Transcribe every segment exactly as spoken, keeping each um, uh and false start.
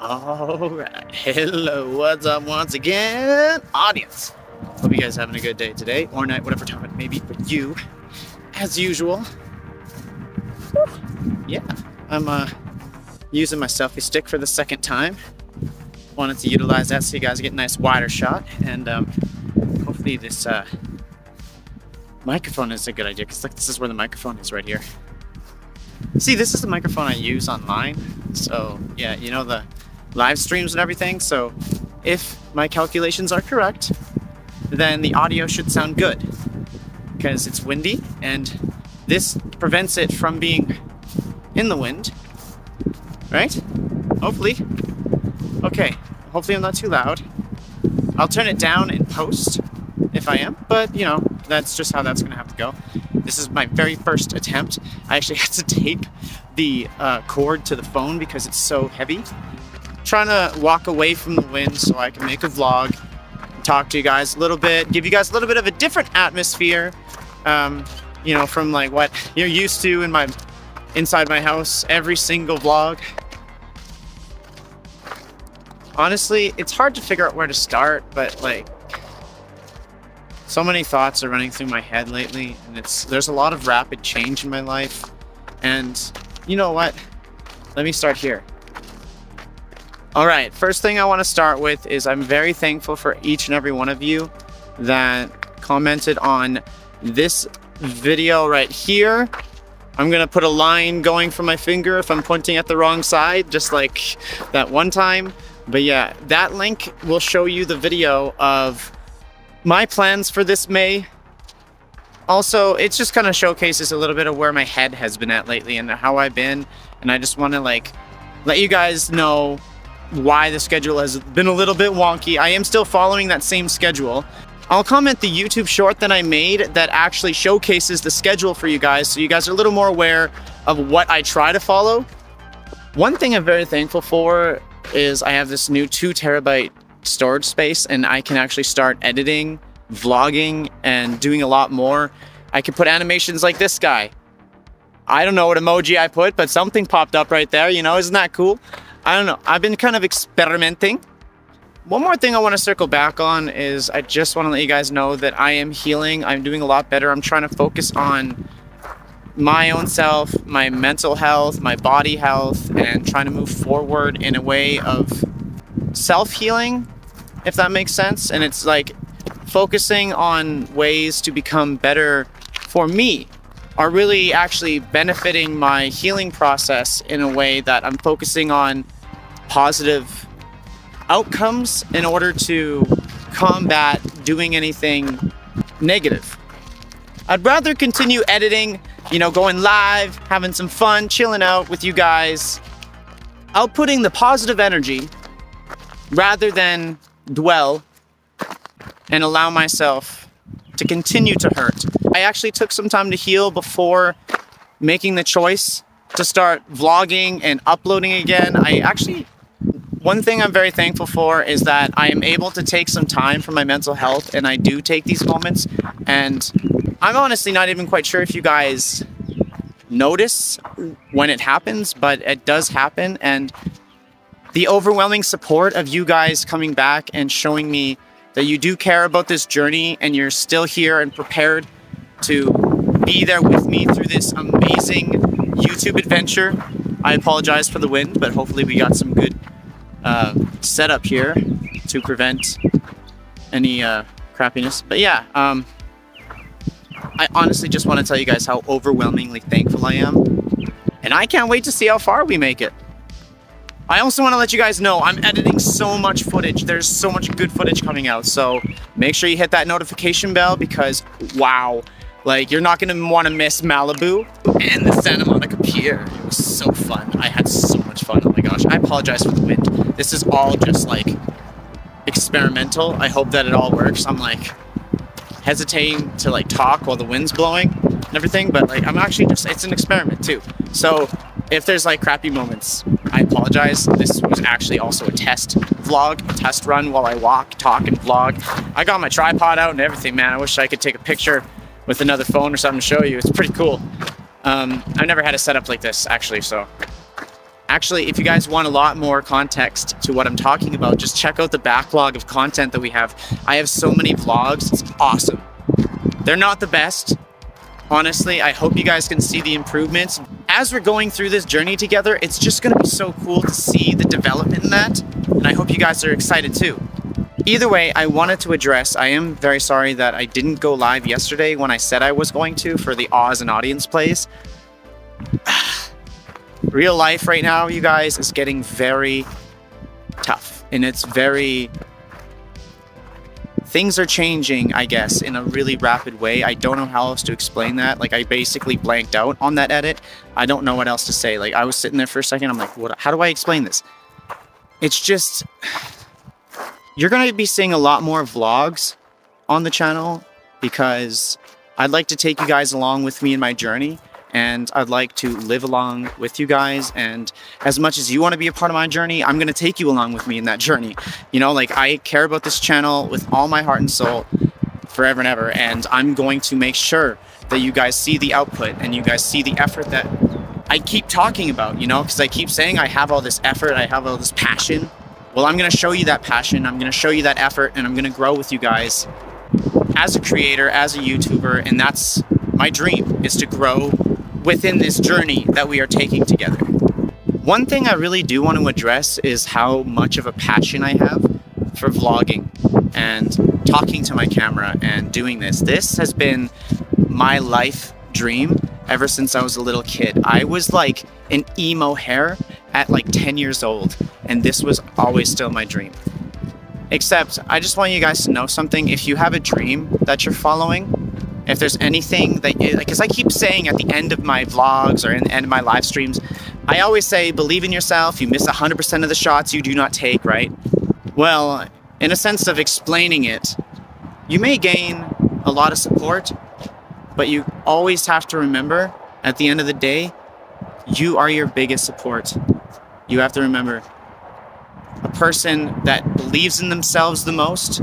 Alright, hello, what's up once again, audience? Hope you guys are having a good day today, or night, whatever time it may be for you, as usual. Whew. Yeah, I'm uh, using my selfie stick for the second time. Wanted to utilize that so you guys get a nice wider shot, and um, hopefully this uh, microphone is a good idea, because look, this is where the microphone is right here. See, this is the microphone I use online, so yeah, you know, the live streams and everything, so if my calculations are correct, then the audio should sound good because it's windy and this prevents it from being in the wind, right? Hopefully. Okay, hopefully I'm not too loud. I'll turn it down in post if I am, but you know, that's just how that's gonna have to go. This is my very first attempt. I actually had to tape the uh, cord to the phone because it's so heavy. Trying to walk away from the wind so I can make a vlog, talk to you guys a little bit, give you guys a little bit of a different atmosphere, um, you know, from like what you're used to in my inside my house every single vlog. Honestly, it's hard to figure out where to start, but like so many thoughts are running through my head lately, and it's there's a lot of rapid change in my life, and you know what? Let me start here. Alright, first thing I want to start with is I'm very thankful for each and every one of you that commented on this video right here. I'm going to put a line going from my finger if I'm pointing at the wrong side, just like that one time. But yeah, that link will show you the video of my plans for this May. Also, it just kind of showcases a little bit of where my head has been at lately and how I've been. And I just want to like let you guys know why the schedule has been a little bit wonky. I am still following that same schedule. I'll comment the YouTube short that I made that actually showcases the schedule for you guys, so you guys are a little more aware of what I try to follow. One thing I'm very thankful for is I have this new two terabyte storage space, and I can actually start editing, vlogging, and doing a lot more. I can put animations like this guy. I don't know what emoji I put, but something popped up right there, you know, isn't that cool? I don't know, I've been kind of experimenting. One more thing I want to circle back on is I just want to let you guys know that I am healing. I'm doing a lot better. I'm trying to focus on my own self, my mental health, my body health, and trying to move forward in a way of self-healing, if that makes sense. And it's like focusing on ways to become better for me are really actually benefiting my healing process in a way that I'm focusing on positive outcomes in order to combat doing anything negative. I'd rather continue editing, you know, going live, having some fun, chilling out with you guys, outputting the positive energy rather than dwell and allow myself to continue to hurt. I actually took some time to heal before making the choice to start vlogging and uploading again. I actually, one thing I'm very thankful for is that I am able to take some time for my mental health, and I do take these moments, and I'm honestly not even quite sure if you guys notice when it happens, but it does happen, and the overwhelming support of you guys coming back and showing me that you do care about this journey and you're still here and prepared to be there with me through this amazing YouTube adventure. I apologize for the wind, but hopefully we got some good uh, setup here to prevent any uh, crappiness. But yeah, um, I honestly just want to tell you guys how overwhelmingly thankful I am. And I can't wait to see how far we make it. I also want to let you guys know I'm editing so much footage. There's so much good footage coming out. So make sure you hit that notification bell because, wow, like you're not going to want to miss Malibu and the Santa Monica Pier. It was so fun. I had so much fun. Oh my gosh. I apologize for the wind. This is all just like experimental. I hope that it all works. I'm like hesitating to like talk while the wind's blowing and everything, but like I'm actually just, it's an experiment too. So if there's like crappy moments, I apologize. This was actually also a test vlog, a test run while I walk, talk, and vlog. I got my tripod out and everything, man. I wish I could take a picture with another phone or something to show you. It's pretty cool. Um, I've never had a setup like this, actually, so Actually, if you guys want a lot more context to what I'm talking about, just check out the backlog of content that we have. I have so many vlogs, it's awesome. They're not the best. Honestly, I hope you guys can see the improvements. As we're going through this journey together, it's just gonna be so cool to see the development in that, and I hope you guys are excited too. Either way, I wanted to address, I am very sorry that I didn't go live yesterday when I said I was going to for the Oz and audience plays. Real life right now, you guys, is getting very tough, and it's very... Things are changing, I guess, in a really rapid way. I don't know how else to explain that. Like, I basically blanked out on that edit. I don't know what else to say. Like, I was sitting there for a second. I'm like, what, how do I explain this? It's just, you're going to be seeing a lot more vlogs on the channel because I'd like to take you guys along with me in my journey. And I'd like to live along with you guys. And as much as you want to be a part of my journey, I'm going to take you along with me in that journey. You know, like, I care about this channel with all my heart and soul forever and ever. And I'm going to make sure that you guys see the output and you guys see the effort that I keep talking about, you know, because I keep saying I have all this effort, I have all this passion. Well, I'm going to show you that passion. I'm going to show you that effort, and I'm going to grow with you guys as a creator, as a YouTuber. And that's my dream, is to grow within this journey that we are taking together. One thing I really do want to address is how much of a passion I have for vlogging and talking to my camera and doing this. This has been my life dream ever since I was a little kid. I was like an emo hare at like ten years old, and this was always still my dream. Except I just want you guys to know something. If you have a dream that you're following, if there's anything that, because I keep saying at the end of my vlogs or in the end of my live streams, I always say, believe in yourself, you miss one hundred percent of the shots you do not take, right? Well, in a sense of explaining it, you may gain a lot of support, but you always have to remember, at the end of the day, you are your biggest support. You have to remember, a person that believes in themselves the most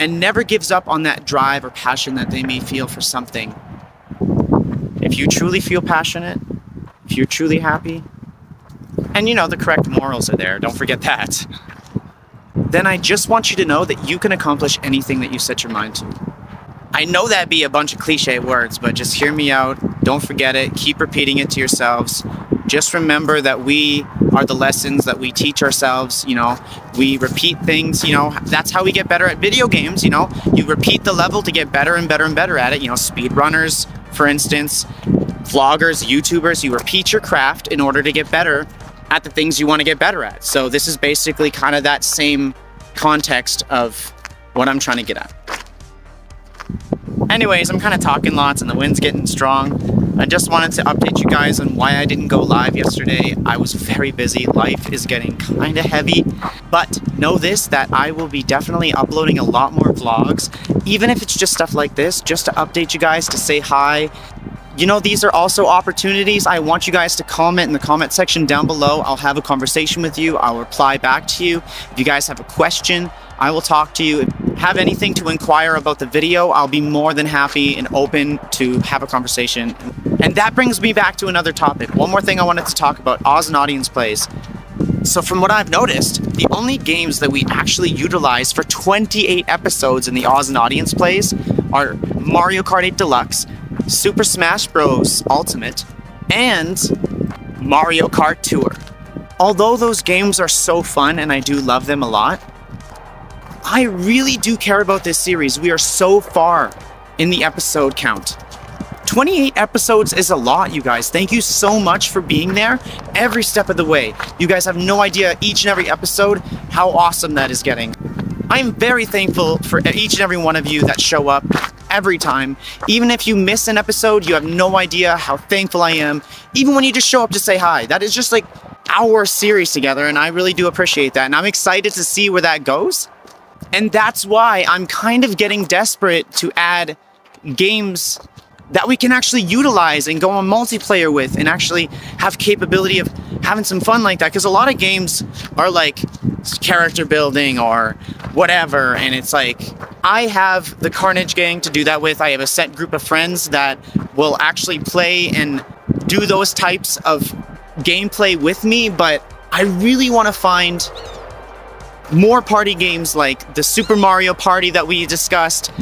and never gives up on that drive or passion that they may feel for something. If you truly feel passionate, if you're truly happy, and you know, the correct morals are there, don't forget that, then I just want you to know that you can accomplish anything that you set your mind to. I know that'd be a bunch of cliche words, but just hear me out, don't forget it, keep repeating it to yourselves. Just remember that we are the lessons that we teach ourselves, you know, we repeat things, you know, that's how we get better at video games, you know, you repeat the level to get better and better and better at it, you know, speedrunners, for instance, vloggers, YouTubers, you repeat your craft in order to get better at the things you want to get better at. So this is basically kind of that same context of what I'm trying to get at. Anyways, I'm kind of talking lots and the wind's getting strong. I just wanted to update you guys on why I didn't go live yesterday. I was very busy. Life is getting kind of heavy, but know this, that I will be definitely uploading a lot more vlogs, even if it's just stuff like this, just to update you guys, to say hi. You know, these are also opportunities. I want you guys to comment in the comment section down below. I'll have a conversation with you. I'll reply back to you. If you guys have a question, I will talk to you. If you have anything to inquire about the video, I'll be more than happy and open to have a conversation. And that brings me back to another topic. One more thing I wanted to talk about, Oz and audience plays. So from what I've noticed, the only games that we actually utilize for twenty-eight episodes in the Oz and audience plays are Mario Kart eight Deluxe, Super Smash Bros. Ultimate, and Mario Kart Tour. Although those games are so fun and I do love them a lot, I really do care about this series. We are so far in the episode count. twenty-eight episodes is a lot, you guys. Thank you so much for being there every step of the way. You guys have no idea, each and every episode, how awesome that is getting. I'm very thankful for each and every one of you that show up every time. Even if you miss an episode, you have no idea how thankful I am. Even when you just show up to say hi, that is just like our series together, and I really do appreciate that. And I'm excited to see where that goes. And that's why I'm kind of getting desperate to add games that we can actually utilize and go on multiplayer with and actually have capability of having some fun like that. Because a lot of games are like character building or whatever, and it's like, I have the Carnage Gang to do that with. I have a set group of friends that will actually play and do those types of gameplay with me, but I really want to find more party games like the Super Mario Party that we discussed,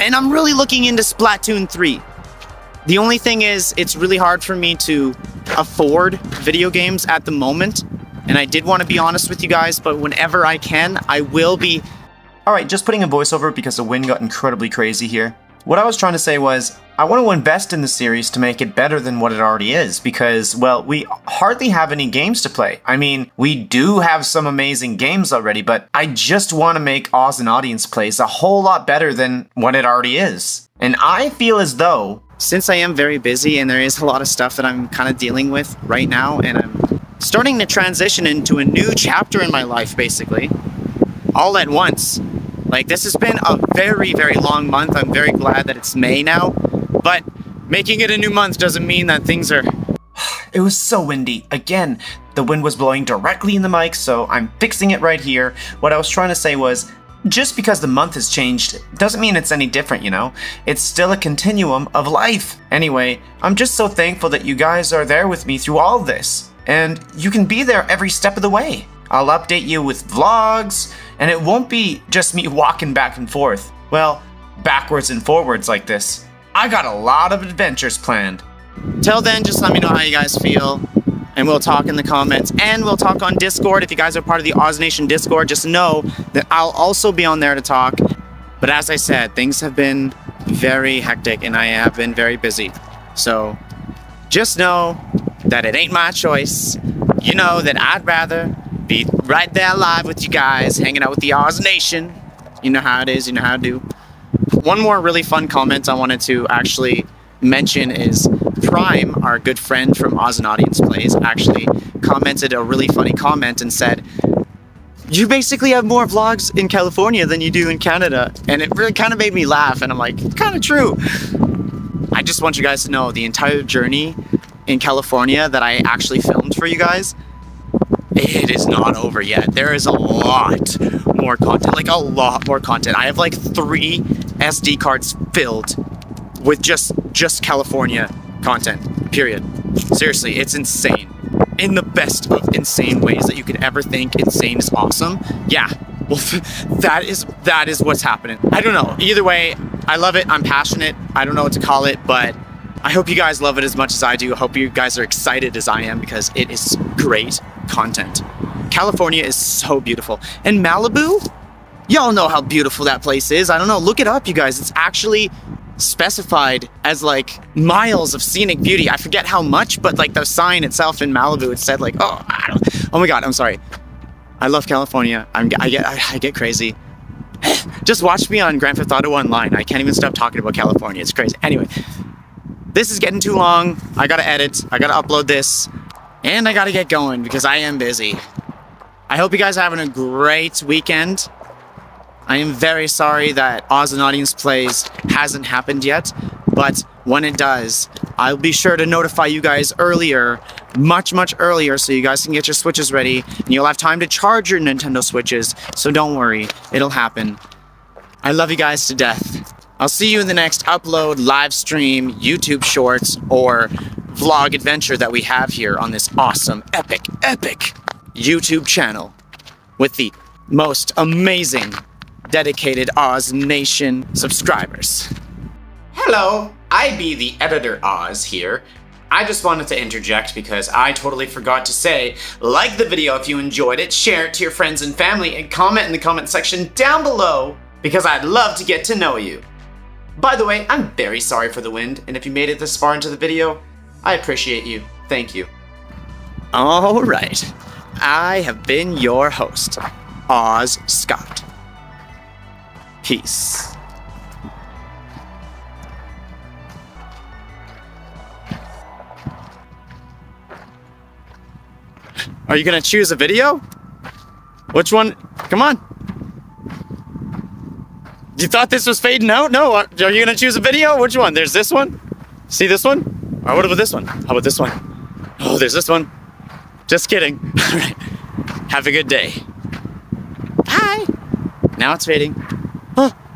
and I'm really looking into Splatoon three. The only thing is, it's really hard for me to afford video games at the moment, and I did want to be honest with you guys, but whenever I can, I will be. Alright, just putting a voiceover because the wind got incredibly crazy here. What I was trying to say was, I want to invest in the series to make it better than what it already is because, well, we hardly have any games to play. I mean, we do have some amazing games already, but I just want to make Oz and Audience Plays a whole lot better than what it already is. And I feel as though, since I am very busy and there is a lot of stuff that I'm kind of dealing with right now, and I'm starting to transition into a new chapter in my life, basically, all at once. Like, this has been a very, very long month. I'm very glad that it's May now, but making it a new month doesn't mean that things are... It was so windy. Again, the wind was blowing directly in the mic, so I'm fixing it right here. What I was trying to say was, just because the month has changed doesn't mean it's any different, you know? It's still a continuum of life. Anyway, I'm just so thankful that you guys are there with me through all this, and you can be there every step of the way. I'll update you with vlogs, and it won't be just me walking back and forth. Well, backwards and forwards like this. I got a lot of adventures planned. Till then, just let me know how you guys feel, and we'll talk in the comments, and we'll talk on Discord. If you guys are part of the Oz Nation Discord, just know that I'll also be on there to talk. But as I said, things have been very hectic, and I have been very busy. So, just know that it ain't my choice. You know that I'd rather be right there live with you guys, hanging out with the Oz Nation. You know how it is, you know how to do. One more really fun comment I wanted to actually mention is Prime, our good friend from Oz and Audience Plays, actually commented a really funny comment and said, you basically have more vlogs in California than you do in Canada. And it really kind of made me laugh, and I'm like, it's kind of true. I just want you guys to know the entire journey in California that I actually filmed for you guys, it is not over yet. There is a lot more content, like a lot more content. I have like three S D cards filled with just, just California content, period. Seriously, it's insane. In the best of insane ways that you could ever think insane is awesome. Yeah, well, that is, that is what's happening. I don't know, either way, I love it, I'm passionate. I don't know what to call it, but I hope you guys love it as much as I do. I hope you guys are excited as I am because it is great content. California is so beautiful. And Malibu, y'all know how beautiful that place is. I don't know, look it up, you guys. It's actually specified as like miles of scenic beauty. I forget how much, but like the sign itself in Malibu, it said like, oh, I don't, oh my God, I'm sorry. I love California. I'm, I get, I, I get crazy. Just watch me on Grand Theft Auto Online. I can't even stop talking about California. It's crazy. Anyway, this is getting too long. I gotta edit, I gotta upload this, and I gotta get going because I am busy. I hope you guys are having a great weekend. I am very sorry that Oz and Audience Plays hasn't happened yet, but when it does, I'll be sure to notify you guys earlier, much, much earlier, so you guys can get your Switches ready, and you'll have time to charge your Nintendo Switches, so don't worry, it'll happen. I love you guys to death. I'll see you in the next upload, live stream, YouTube shorts, or vlog adventure that we have here on this awesome, epic, epic YouTube channel with the most amazing, dedicated Oz Nation subscribers. Hello, I be the editor Oz here. I just wanted to interject because I totally forgot to say, like the video if you enjoyed it, share it to your friends and family, and comment in the comment section down below because I'd love to get to know you. By the way, I'm very sorry for the wind, and if you made it this far into the video, I appreciate you. Thank you. All right. I have been your host, Oz Scott. Peace. Are you gonna choose a video? Which one? Come on. You thought this was fading out? No, are you gonna choose a video? Which one? There's this one. See this one? All right, what about this one? How about this one? Oh, there's this one. Just kidding. All right. Have a good day. Bye. Now it's fading. Huh.